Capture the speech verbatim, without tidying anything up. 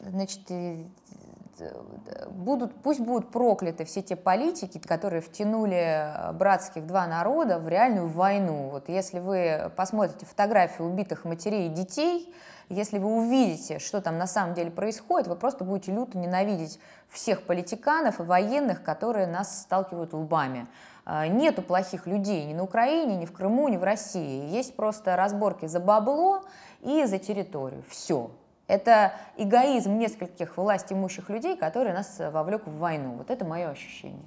Значит, будут, пусть будут прокляты все те политики, которые втянули братских два народа в реальную войну. Вот если вы посмотрите фотографии убитых матерей и детей, если вы увидите, что там на самом деле происходит, вы просто будете люто ненавидеть всех политиканов и военных, которые нас сталкивают лбами. Нету плохих людей ни на Украине, ни в Крыму, ни в России. Есть просто разборки за бабло и за территорию. Все. Это эгоизм нескольких власть имущих людей, который нас вовлек в войну. Вот это мое ощущение.